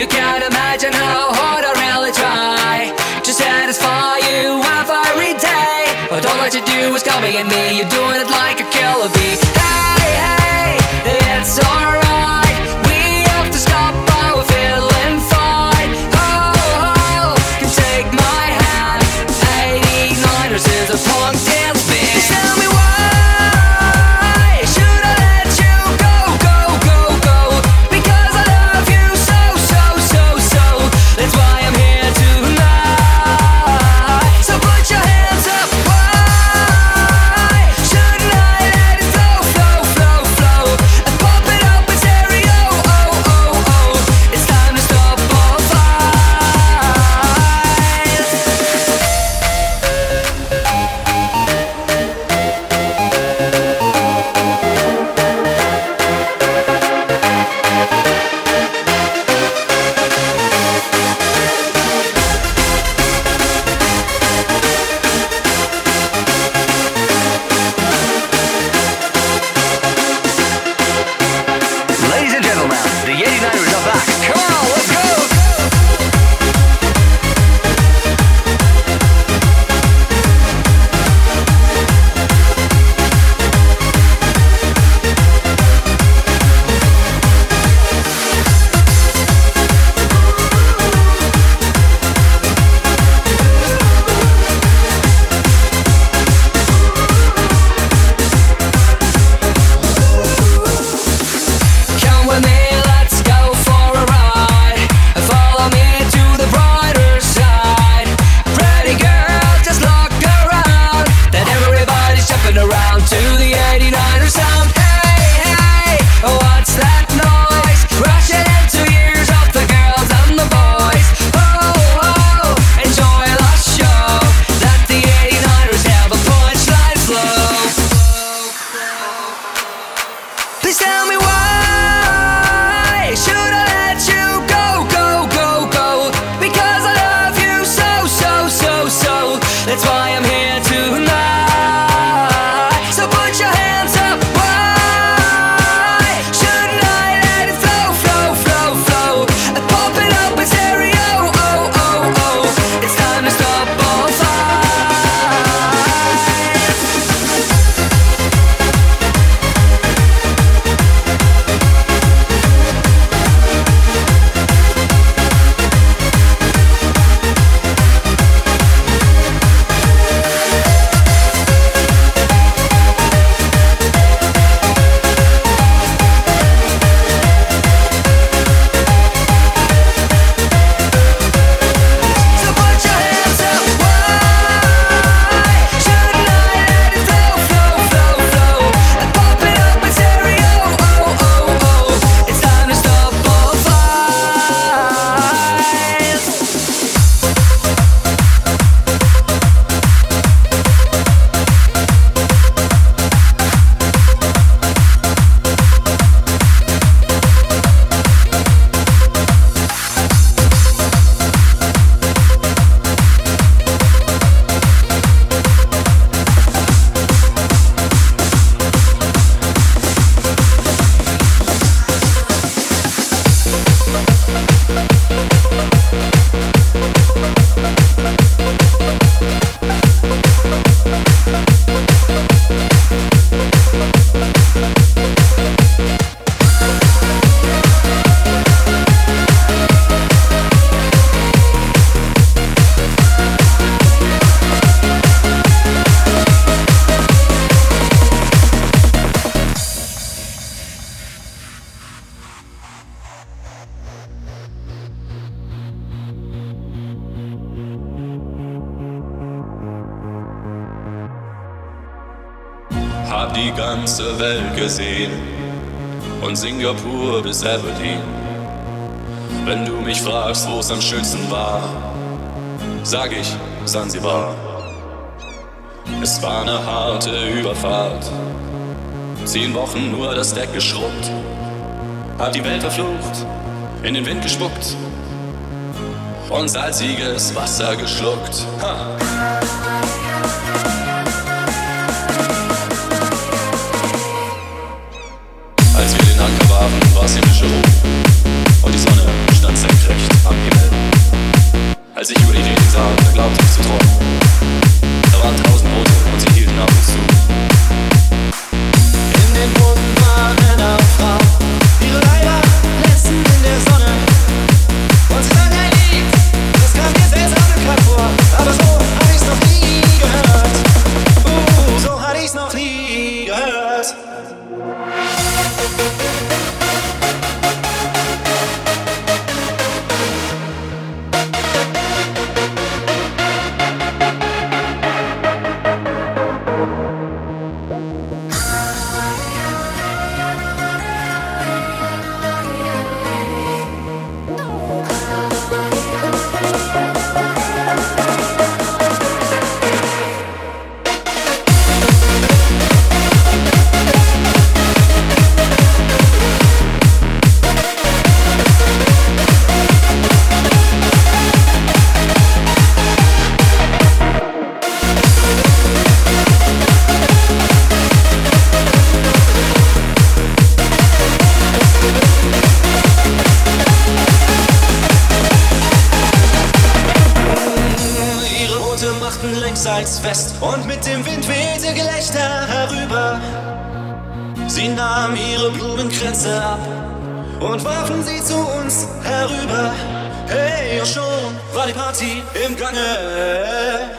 You can't imagine how hard I really try to satisfy you every day, but all that you do is copy me. You're doing it like a killer bee. Hey, hey, it's alright. We have to stop by, we're feeling fine. Oh, oh, can take my hand. 89ers is a punk dance band. Tell me why. That's why I'm here tonight. So put your hands up. Why shouldn't I let it flow, flow, flow, flow? I pop it up in stereo. Oh, oh, oh. It's time to stop all Hab die ganze Welt gesehen, von Singapur bis Aberdeen. Wenn du mich fragst, wo's am schönsten war, sag ich Sansibar. Es war eine harte Überfahrt, 10 Wochen nur das Deck geschrubbt. Hab die Welt verflucht, in den Wind gespuckt und salziges Wasser geschluckt. Ha. Als wir den Anker warfen, war es himmlische Ruhe und die Sonne stand senkrecht. Hochzeitsfest und mit dem Wind wehte Gelächter herüber. Sie nahmen ihre Blumenkränze ab und warfen sie zu uns herüber. Hey, und schon war die Party im Gange.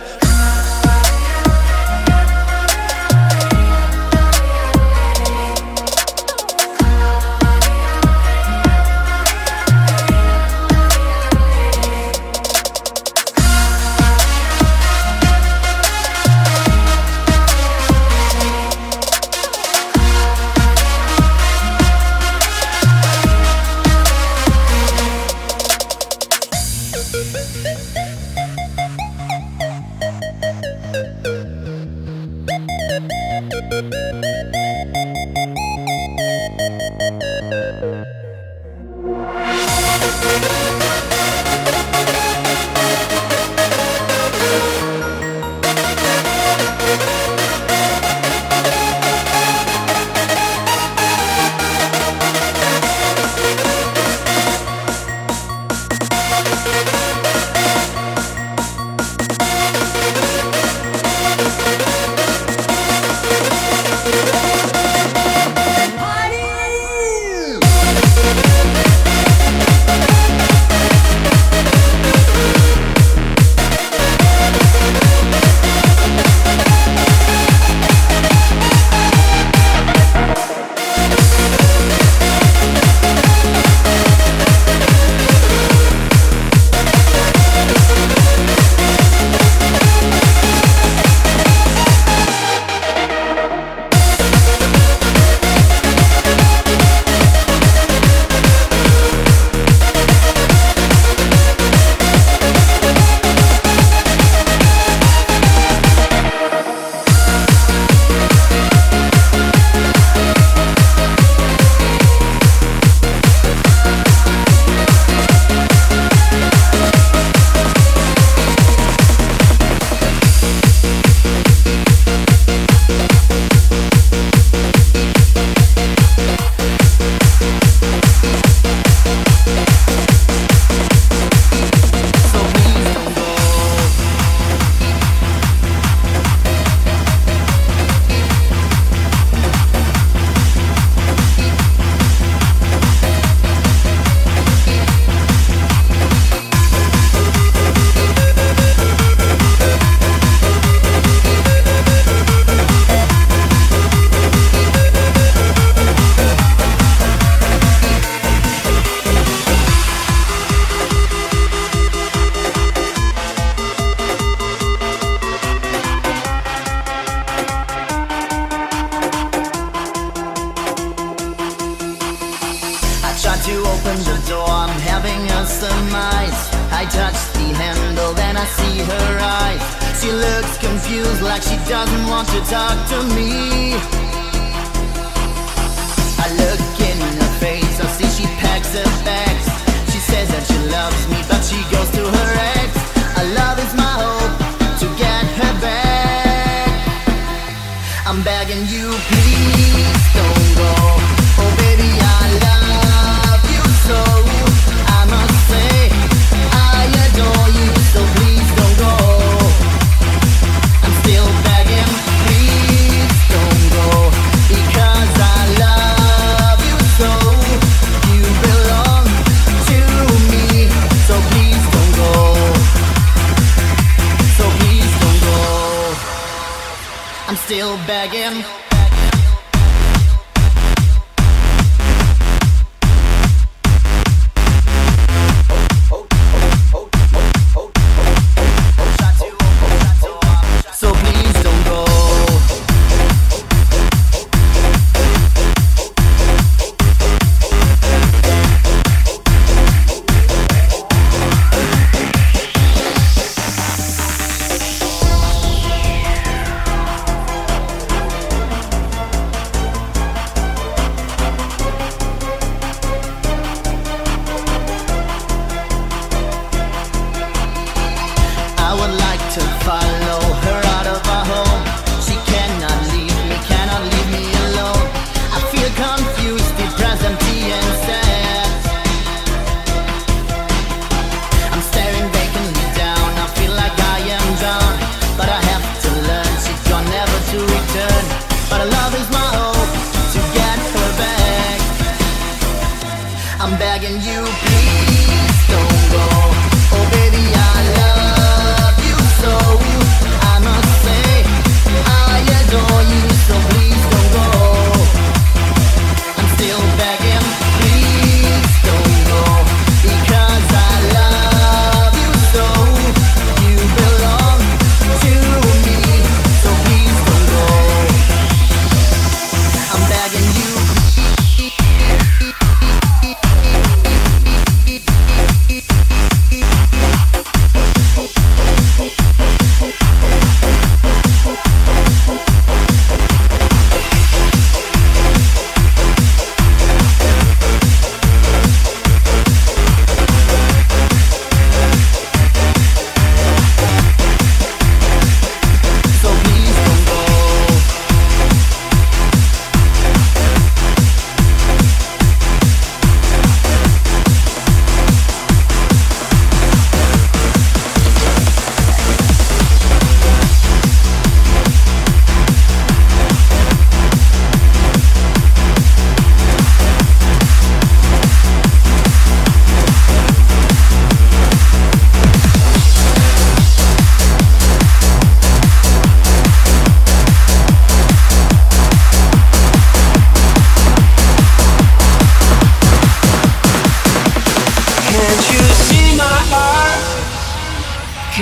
But I have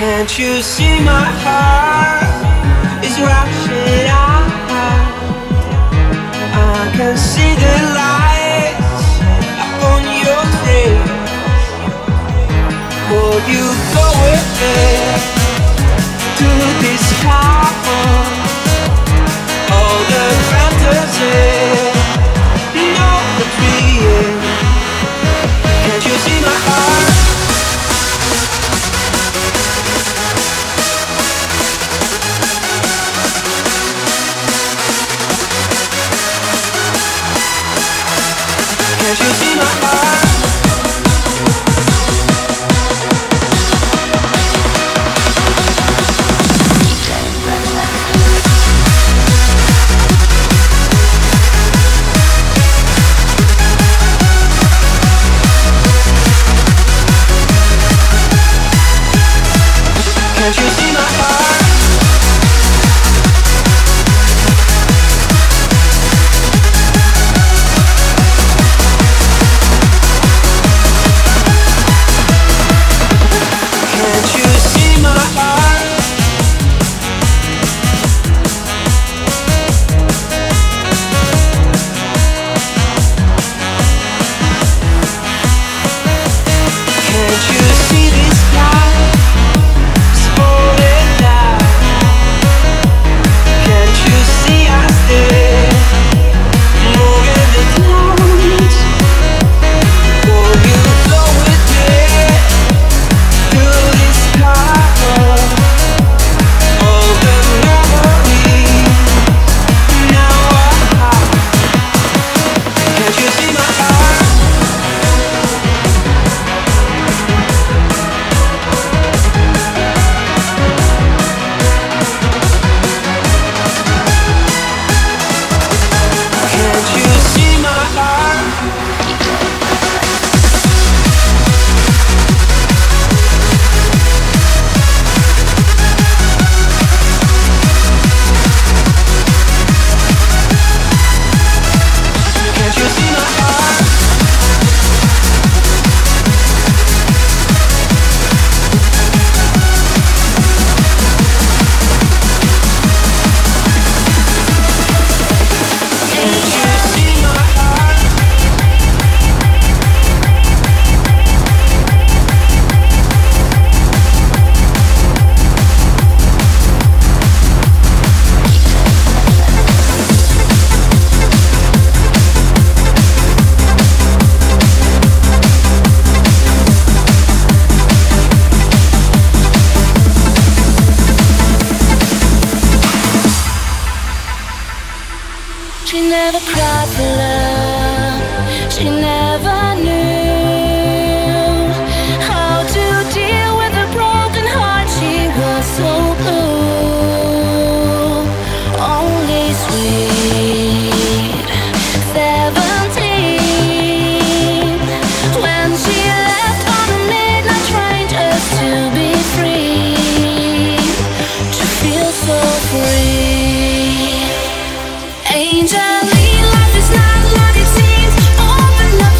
Can't you see my heart is rushing out? I can see the lights upon your face. Will you go with me to this castle? All the fantasy, not the dream. Can't you see my heart? Can't you see my heart? Can't you see my heart? She never cried for love. She never knew how to deal with a broken heart. She was so blue, only sweet 17. When she left on the midnight train just to be free, to feel so free. Angel, life is not what it seems. Open up.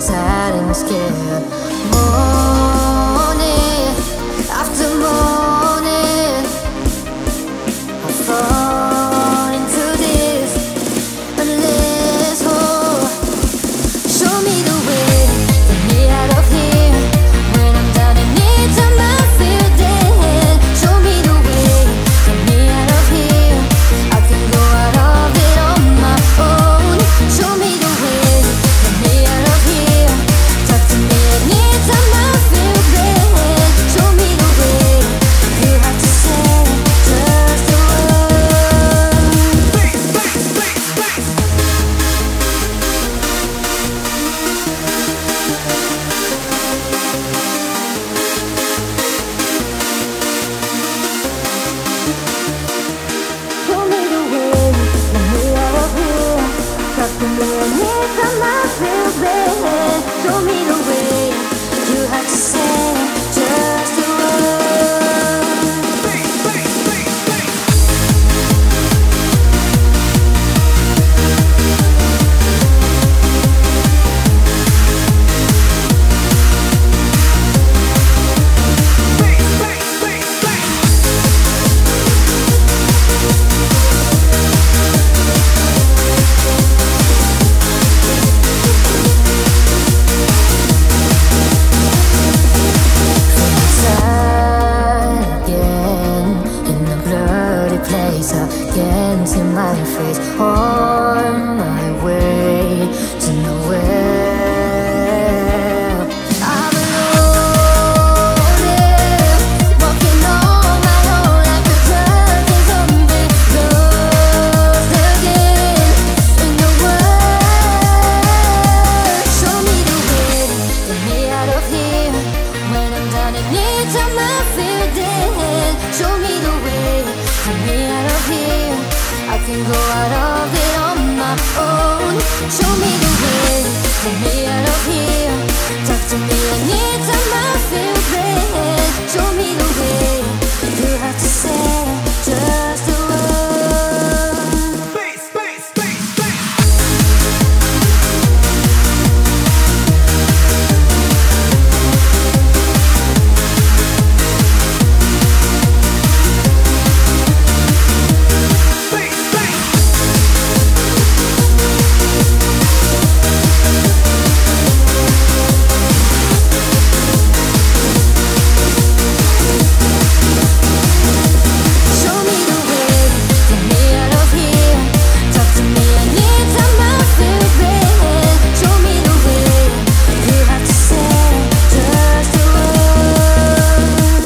sad and scared. Morning after morning, I fall into this endless hole. Show me the way, get me out of here. When I'm down and need time, I feel dead. Show me the way, get me out of here. I can go out of it on my own. Show me the way, get me out of here. Talk to me anytime I feel dead. Show me the way, if you have to say just the word. Show me the way, let me out of here. Talk to me anytime I feel bad. Show me the way, you have to say just the word. Again in a blurry place, I can't see my face. On my way to nowhere, I'm alone, walking on my own like a drunken zombie, lost again in the world. Show me the way, get me out of here. When I'm down and need time, I feel dead. Show me the way, get me out of here. I can go out of it on my own. Show me the way, get me out of here. Talk to me anytime I feel bad. Show me the way, you have to say just the word. Show me the way, get me out of here. Talk to me anytime I feel bad. Show me the way, you have to say just the word.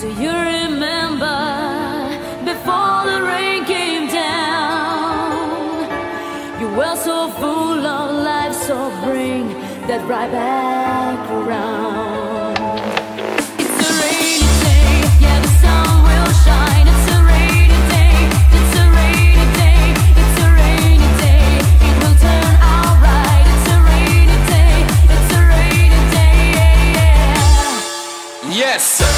Do you remember before the rain came down? You were so full of life, so bring that right back around. It's a rainy day, yeah, the sun will shine. It's a rainy day, it's a rainy day, it's a rainy day, it will turn out right. It's a rainy day, it's a rainy day, yeah, yeah. Yes, sir.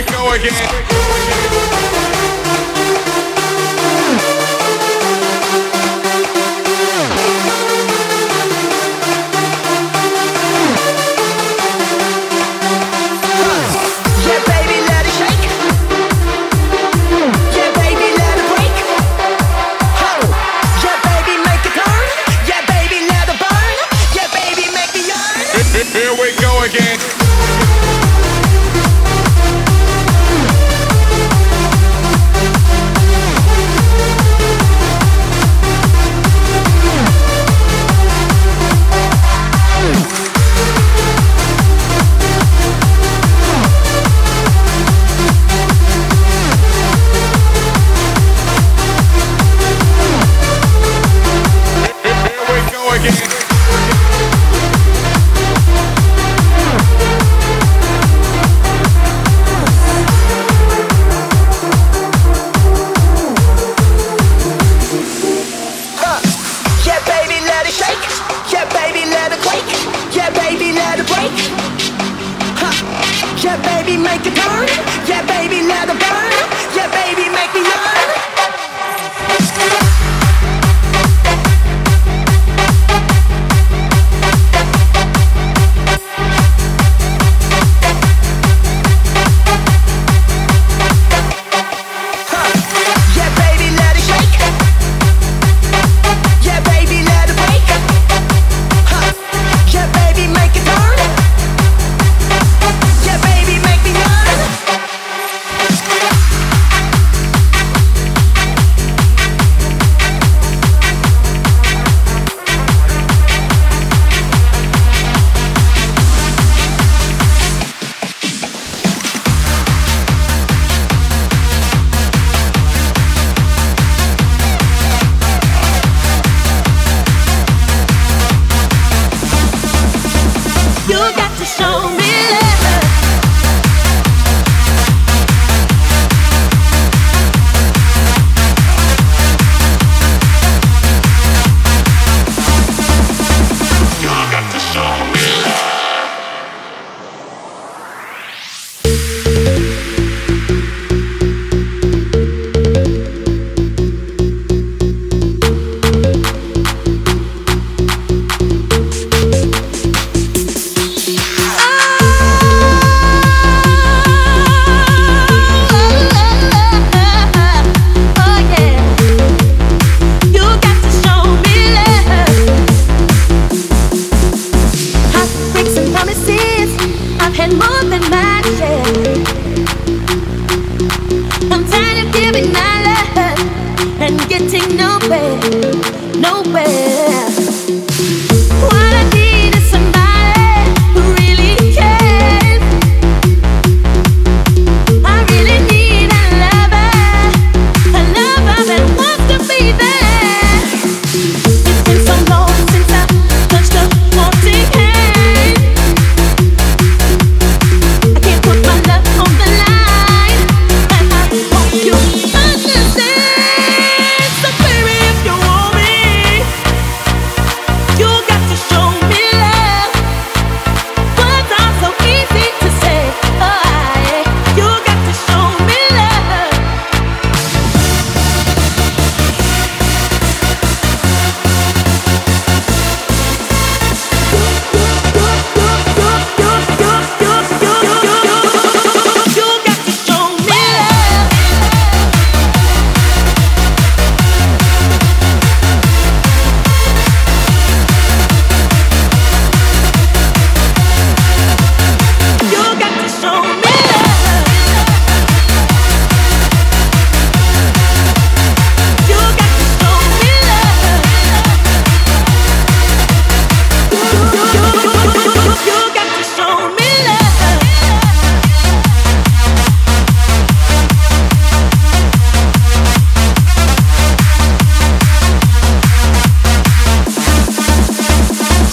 it go again. Here we go again. Yeah, baby, make it burn. Yeah, baby, let it burn. Yeah, baby, make me burn.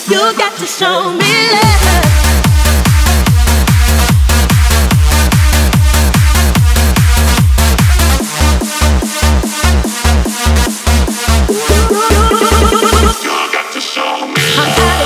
You got to show me love. You got to show me love. You got to show me love.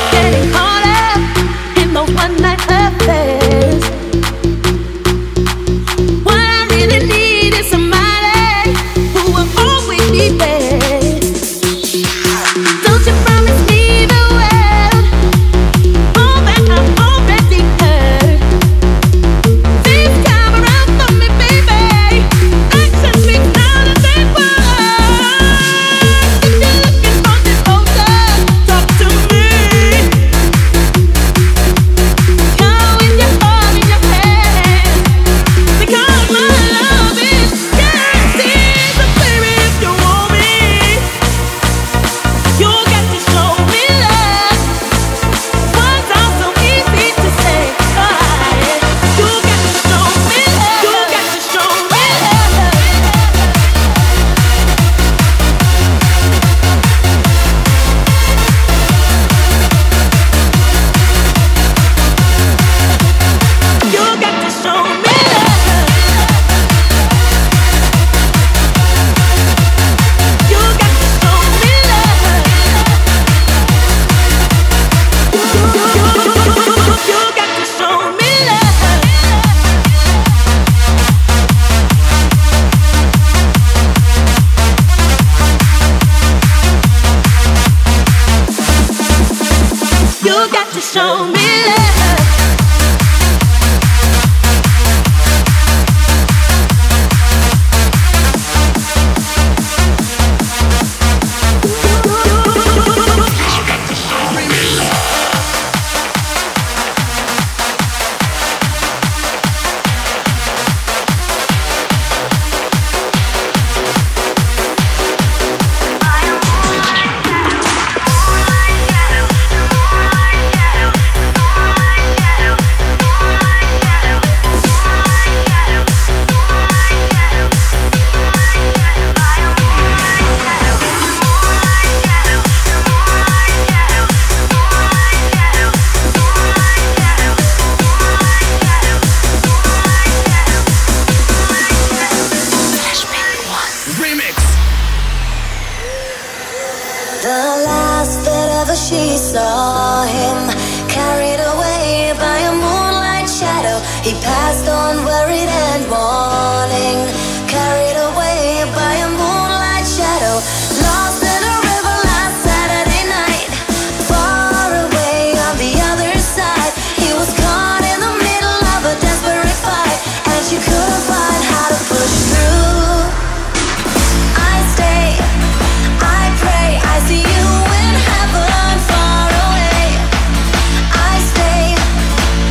to show me love. The last that ever she saw him, carried away by a moonlight shadow, he passed on worried and mourning, carried away by a moonlight shadow, lost in a river last Saturday night, far away on the other side. He was caught in the middle of a desperate fight, and she couldn't find how to push through. I stay, I pray, I see you in heaven far away. I stay,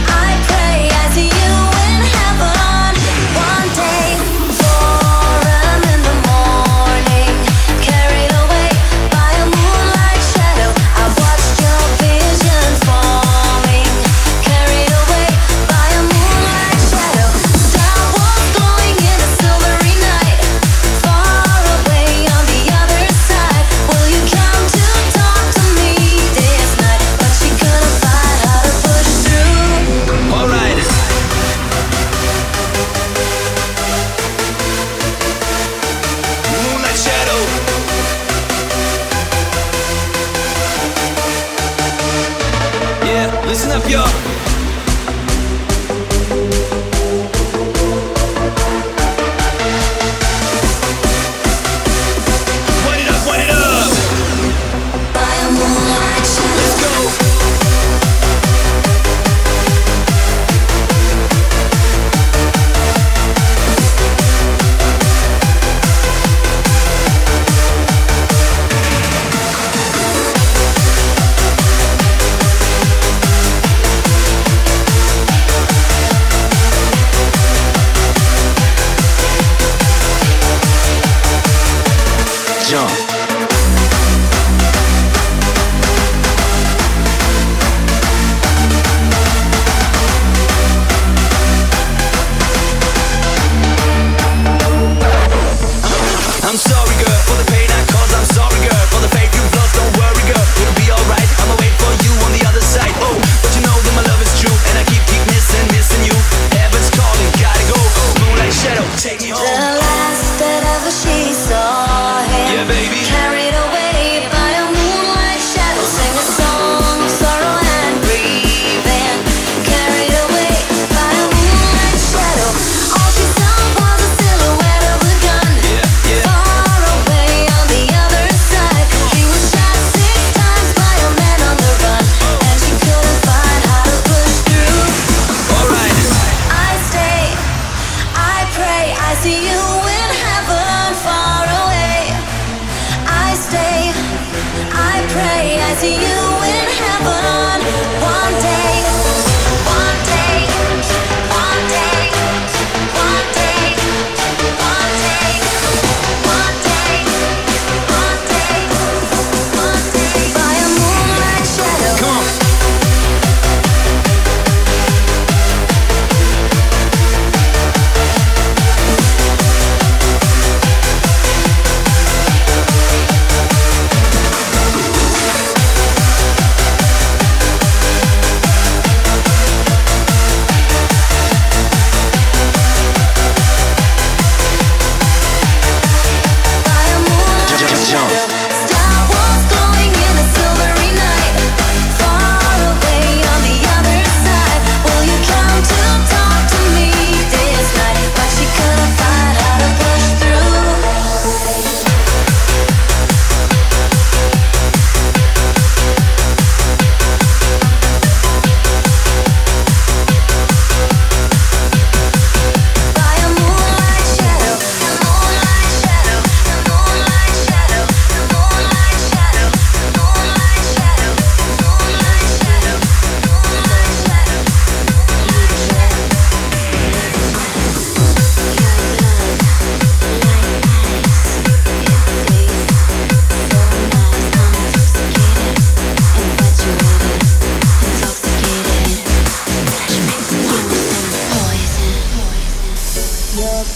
I pray, I see you in heaven.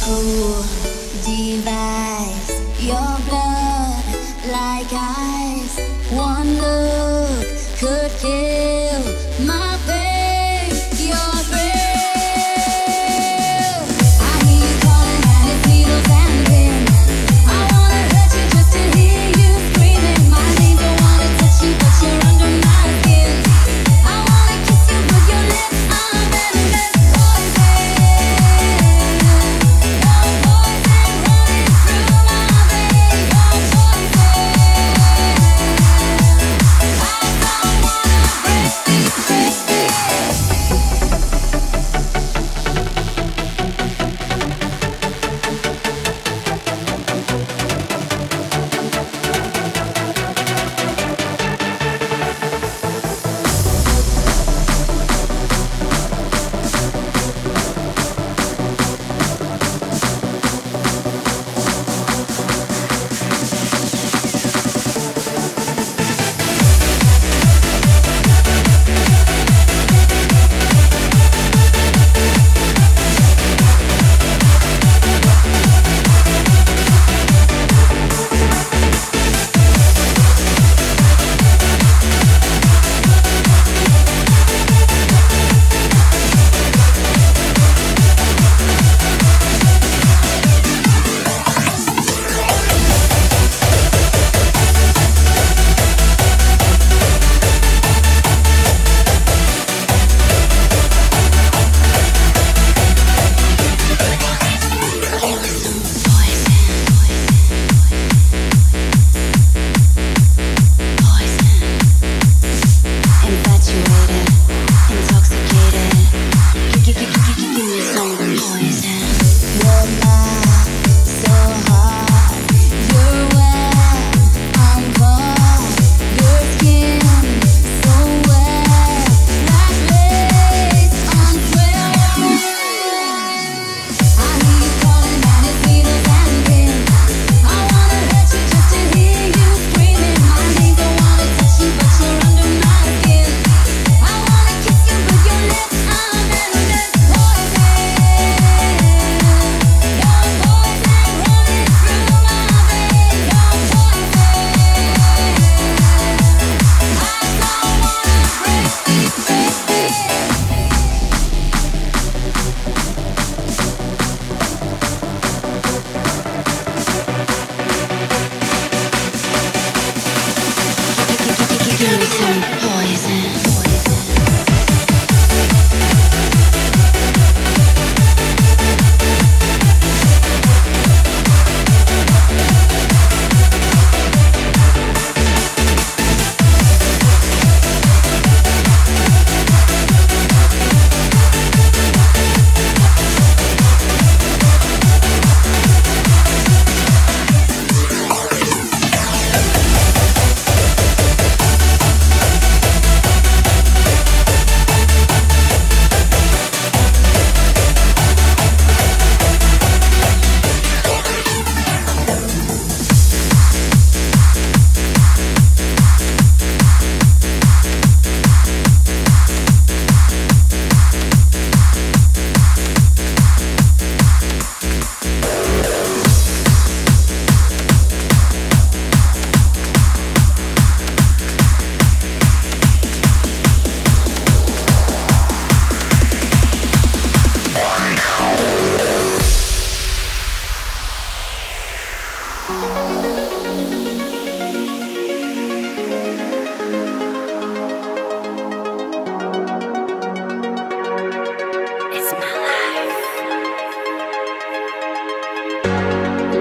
who divides your blood like ice. One look could kill my face.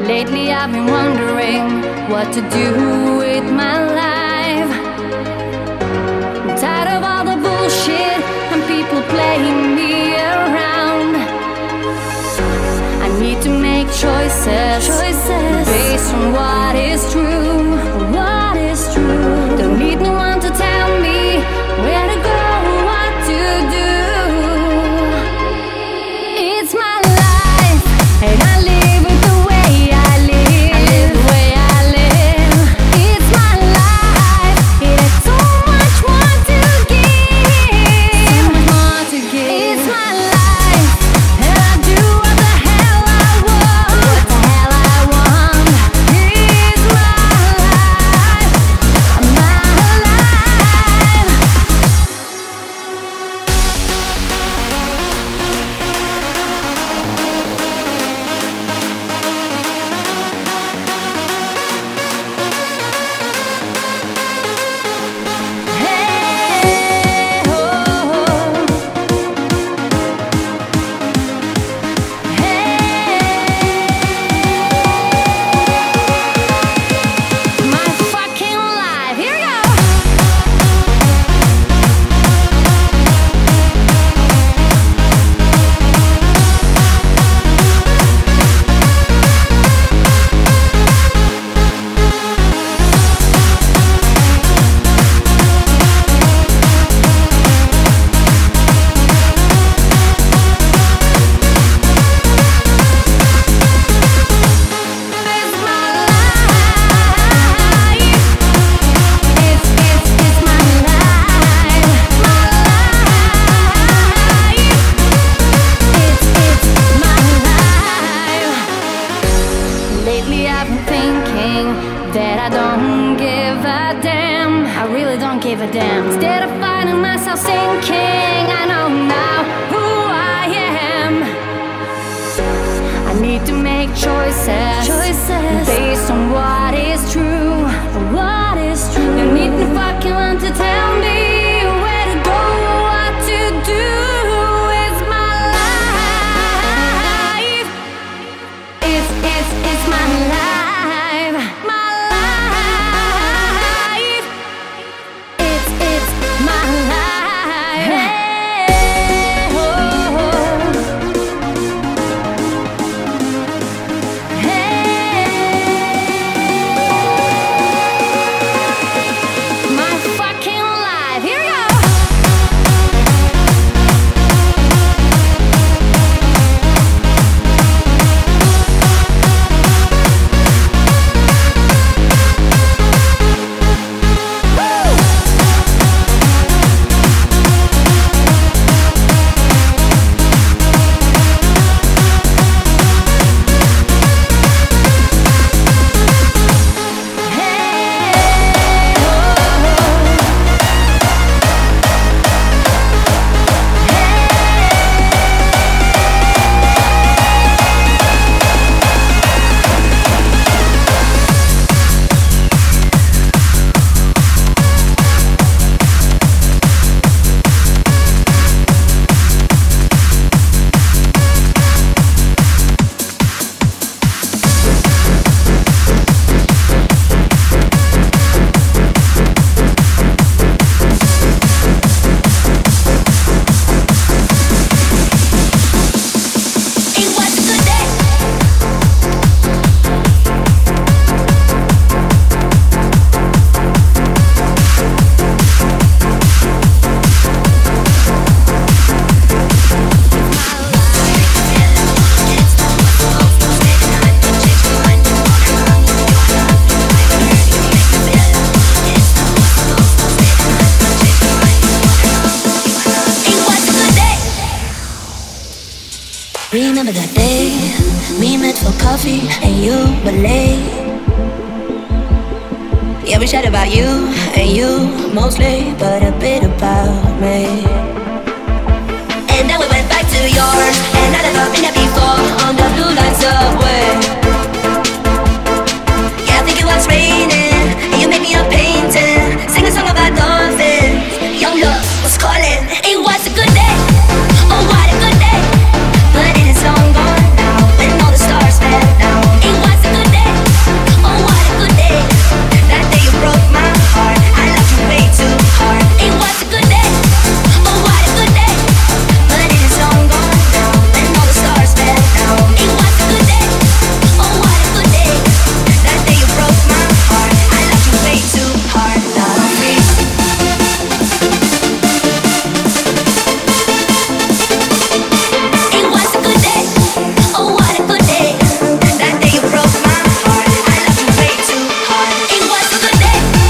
Lately I've been wondering what to do with my life. I'm tired of all the bullshit and people playing me around. I need to make choices based on what is true. Don't need no one to tell me where to go, what to do. It's my life and I live. It's my life, and I do what the hell I want. a damn. Instead of finding myself sinking, I know now who I am. I need to make choices based on what is true. You need to fucking want to tell me where to go, what to do. It's my life. It's my life. My life. It's my life. Hey, oh. Hey. Remember that day we met for coffee and you were late? Yeah, we chatted about you and you mostly, but a bit about me. And then we went back to yours, and I'd never been there before on the blue line subway. Yeah, I think it was raining, and you made me a painting, sing a song about dolphins. Young love was calling. It was a good day. Oh, what a good day. But it is long gone now, and all the stars fell down. It was a good day, oh what a good day. That day you broke my heart, I loved you way too hard. It was a good day, oh what a good day.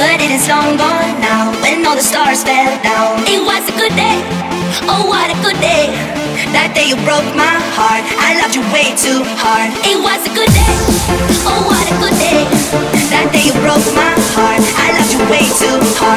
But it is long gone now, and all the stars fell down. It was a good day, oh what a good day. That day you broke my heart, I loved you way too hard.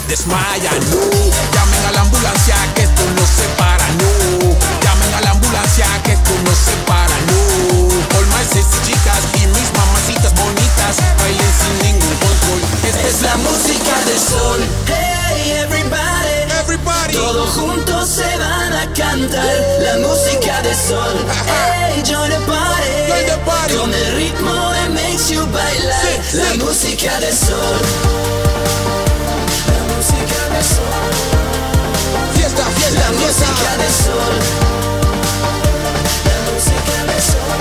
se desmaya, no. Llamen a la ambulancia que esto no se para, no. Llamen a la ambulancia que esto no se para, no. All my sexy chicas y mis mamacitas bonitas bailen sin ningún control. Esta es la música del sol. Hey everybody, everybody, todos juntos se van a cantar la música del sol. Hey, join the party, join the party, con el ritmo that makes you bailar, sí, la sí. Música del sol. Fiesta, fiesta, la música del sol. La música del sol.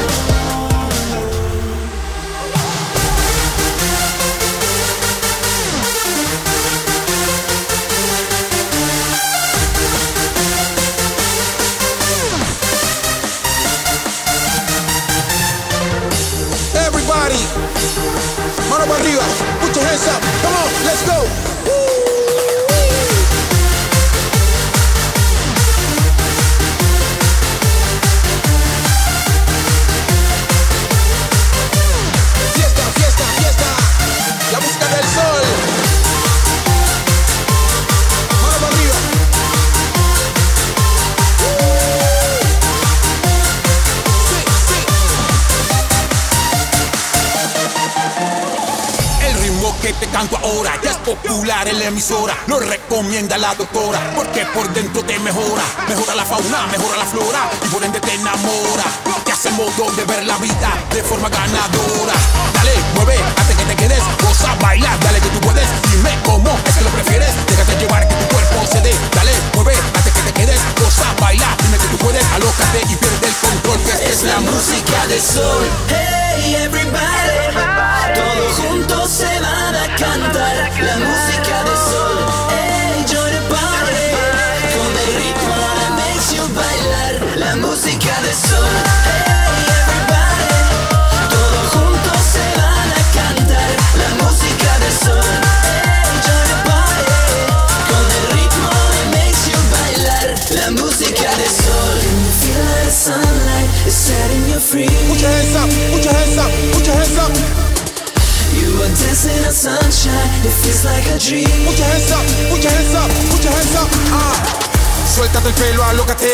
Everybody, mano para arriba, put your hands up. Come on, let's go. Que te canto ahora ya es popular en la emisora, lo recomienda la doctora, porque por dentro te mejora, mejora la fauna, mejora la flora, y por ende te enamora, te hace modo de ver la vida de forma ganadora. Dale, mueve, hasta que te quedes, goza, baila, dale que tú puedes, dime cómo es que lo prefieres, déjate llevar que tu cuerpo se dé, dale, mueve, hasta que te quedes, goza, baila, dime que tú puedes, alócate y pierde el control, que es la música del sol. Hey everybody, todos juntos se van cantar la música del sol. Hey, join the party, con el ritmo that makes you bailar la música del sol. Hey, everybody, todos juntos se van a cantar la música del sol. Hey, join the party, con el ritmo that makes you bailar la música del sol. Can you feel the sunlight is setting you free? Put your hands up, put your hands up, put your hands up. You are dancing in sunshine, it feels like a dream. Put your hands up, put your hands up, put your hands up. Suéltate el pelo, alócate,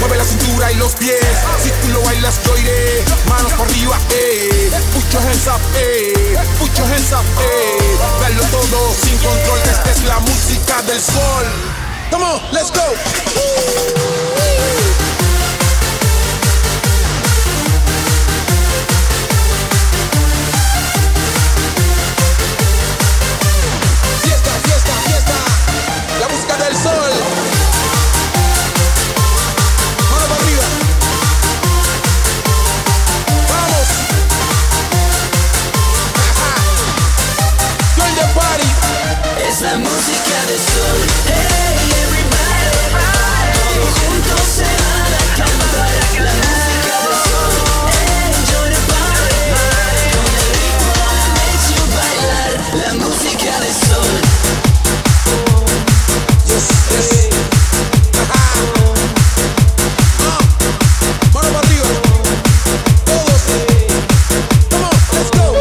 mueve la cintura y los pies. Si tú lo bailas yo iré, manos para arriba, eh. Put your hands up, eh. Put your hands up, eh. Dalo todo sin control, que esta es la música del sol. Come on, let's go. La música del sol. Hey everybody, everybody, todos juntos se van a cantar la música del sol. Hey, join the party, con el ritmo that makes you bailar la música del sol. Yes, yes. Mano para arriba, todos. Come on, let's go.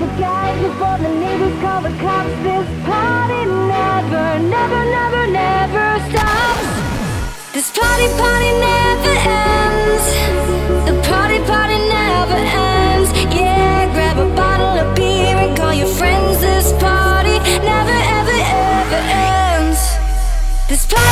the guys before the neighbors call the cops. This party never, never, never, never stops. This party never ends. The party never ends. Yeah, grab a bottle of beer and call your friends. This party never, ever, ever ends. This party